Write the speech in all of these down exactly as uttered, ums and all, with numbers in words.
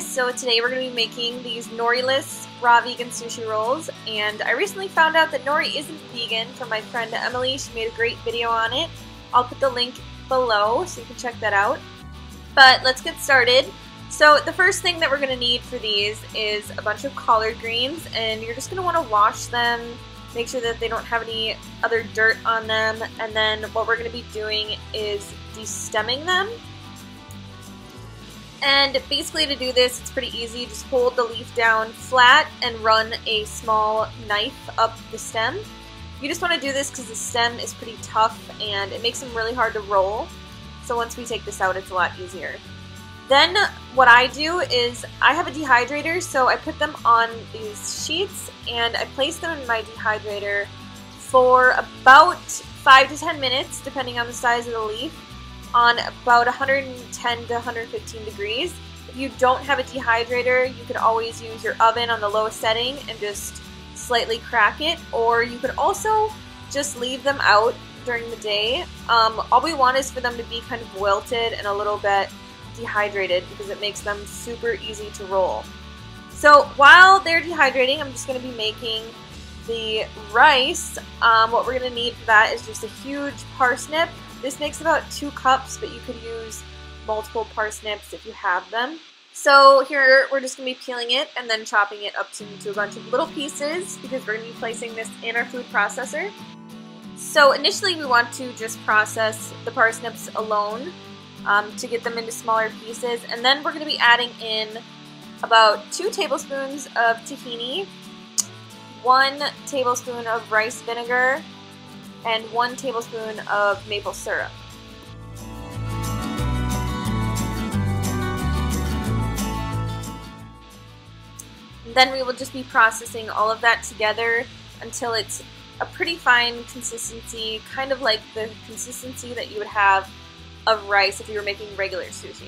guys, so today we're going to be making these nori-less raw vegan sushi rolls, and I recently found out that nori isn't vegan from my friend Emily. She made a great video on it. I'll put the link below so you can check that out. But let's get started. So the first thing that we're going to need for these is a bunch of collard greens, and you're just going to want to wash them, make sure that they don't have any other dirt on them, and then what we're going to be doing is destemming them. And basically to do this, it's pretty easy. Just hold the leaf down flat and run a small knife up the stem. You just want to do this because the stem is pretty tough and it makes them really hard to roll. So once we take this out, it's a lot easier. Then what I do is I have a dehydrator, so I put them on these sheets and I place them in my dehydrator for about five to ten minutes, depending on the size of the leaf, on about one hundred ten to one hundred fifteen degrees. If you don't have a dehydrator, you could always use your oven on the lowest setting and just slightly crack it, or you could also just leave them out during the day. Um, all we want is for them to be kind of wilted and a little bit dehydrated because it makes them super easy to roll. So while they're dehydrating, I'm just going to be making the rice. Um, what we're going to need for that is just a huge parsnip. This makes about two cups, but you could use multiple parsnips if you have them. So here we're just going to be peeling it and then chopping it up into a bunch of little pieces because we're going to be placing this in our food processor. So initially we want to just process the parsnips alone um, to get them into smaller pieces, and then we're going to be adding in about two tablespoons of tahini, one tablespoon of rice vinegar, and one tablespoon of maple syrup. And then we will just be processing all of that together until it's a pretty fine consistency, kind of like the consistency that you would have of rice if you were making regular sushi.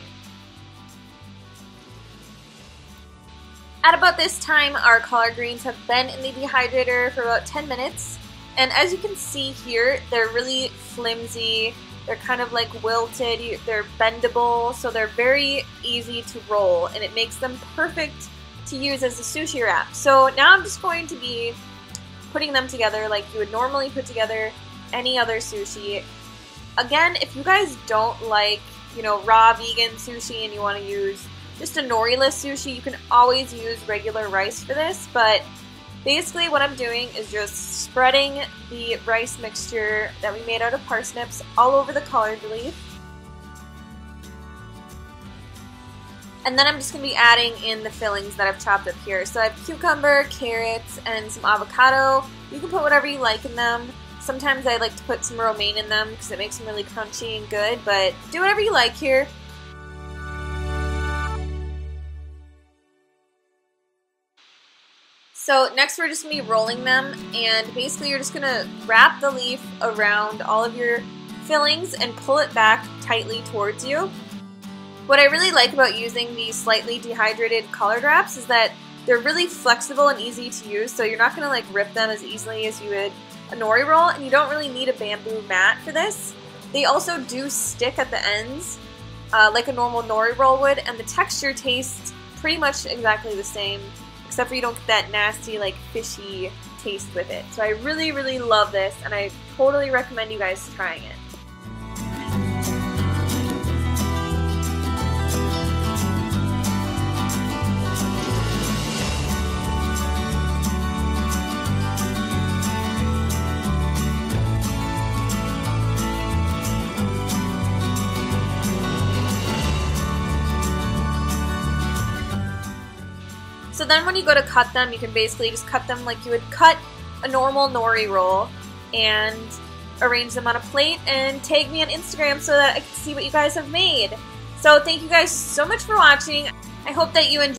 At about this time, our collard greens have been in the dehydrator for about ten minutes. And as you can see here, they're really flimsy, they're kind of like wilted, they're bendable, so they're very easy to roll, and it makes them perfect to use as a sushi wrap. So now I'm just going to be putting them together like you would normally put together any other sushi. Again, if you guys don't like, you know, raw vegan sushi and you want to use just a nori-less sushi, you can always use regular rice for this, but basically what I'm doing is just spreading the rice mixture that we made out of parsnips all over the collard leaf. And then I'm just going to be adding in the fillings that I've chopped up here. So I have cucumber, carrots, and some avocado. You can put whatever you like in them. Sometimes I like to put some romaine in them because it makes them really crunchy and good, but do whatever you like here. So next we're just going to be rolling them, and basically you're just going to wrap the leaf around all of your fillings and pull it back tightly towards you. What I really like about using these slightly dehydrated collard wraps is that they're really flexible and easy to use, so you're not going to like rip them as easily as you would a nori roll, and you don't really need a bamboo mat for this. They also do stick at the ends uh, like a normal nori roll would, and the texture tastes pretty much exactly the same, except for you don't get that nasty, like, fishy taste with it. So I really, really love this, and I totally recommend you guys trying it. So then when you go to cut them, you can basically just cut them like you would cut a normal nori roll and arrange them on a plate, and tag me on Instagram so that I can see what you guys have made. So thank you guys so much for watching. I hope that you enjoyed.